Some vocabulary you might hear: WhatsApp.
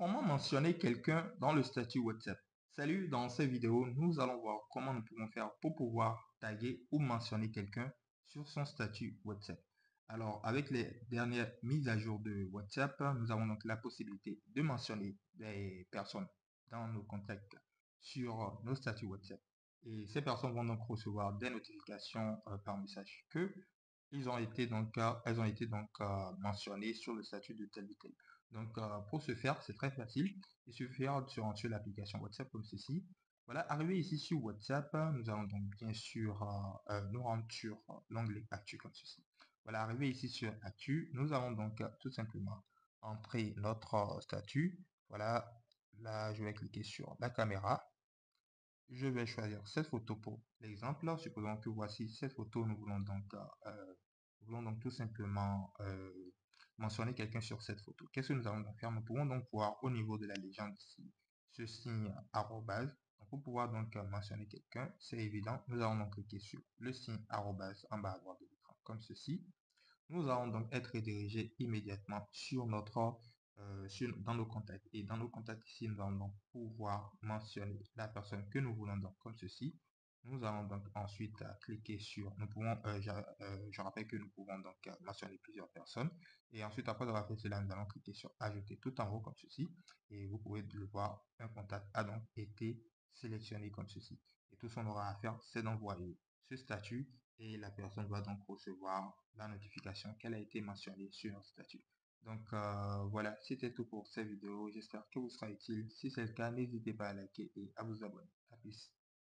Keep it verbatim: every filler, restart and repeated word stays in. Comment mentionner quelqu'un dans le statut WhatsApp? Salut, dans cette vidéo, nous allons voir comment nous pouvons faire pour pouvoir taguer ou mentionner quelqu'un sur son statut WhatsApp. Alors, avec les dernières mises à jour de WhatsApp, nous avons donc la possibilité de mentionner les personnes dans nos contacts sur nos statuts WhatsApp. Et ces personnes vont donc recevoir des notifications euh, par message que ils ont été donc, euh, elles ont été donc euh, mentionnées sur le statut de tel ou tel. Donc euh, pour ce faire, c'est très facile. Il suffit de rentrer l'application WhatsApp comme ceci. Voilà, arrivé ici sur WhatsApp, nous allons donc bien sûr euh, euh, nous rendre sur euh, l'onglet Actu comme ceci. Voilà, arrivé ici sur Actu, nous allons donc euh, tout simplement entrer notre euh, statut. Voilà, là je vais cliquer sur la caméra. Je vais choisir cette photo pour l'exemple. Supposons que voici cette photo, nous voulons donc, euh, nous voulons donc tout simplement... Euh, mentionner quelqu'un sur cette photo. Qu'est-ce que nous allons donc faire? Nous pouvons donc voir au niveau de la légende ici ce signe arrobase. Pour pouvoir donc mentionner quelqu'un, c'est évident, nous allons donc cliquer sur le signe arrobase en bas à droite de l'écran comme ceci. Nous allons donc être redirigés immédiatement sur notre euh, sur, dans nos contacts, et dans nos contacts ici nous allons donc pouvoir mentionner la personne que nous voulons donc comme ceci. Nous allons donc ensuite euh, cliquer sur, nous pouvons, euh, je, euh, je rappelle que nous pouvons donc euh, mentionner plusieurs personnes. Et ensuite, après avoir fait cela, nous allons cliquer sur ajouter tout en haut comme ceci. Et vous pouvez le voir, un contact a donc été sélectionné comme ceci. Et tout ce qu'on aura à faire, c'est d'envoyer ce statut et la personne va donc recevoir la notification qu'elle a été mentionnée sur un statut. Donc euh, voilà, c'était tout pour cette vidéo. J'espère que vous sera utile. Si c'est le cas, n'hésitez pas à liker et à vous abonner. À plus.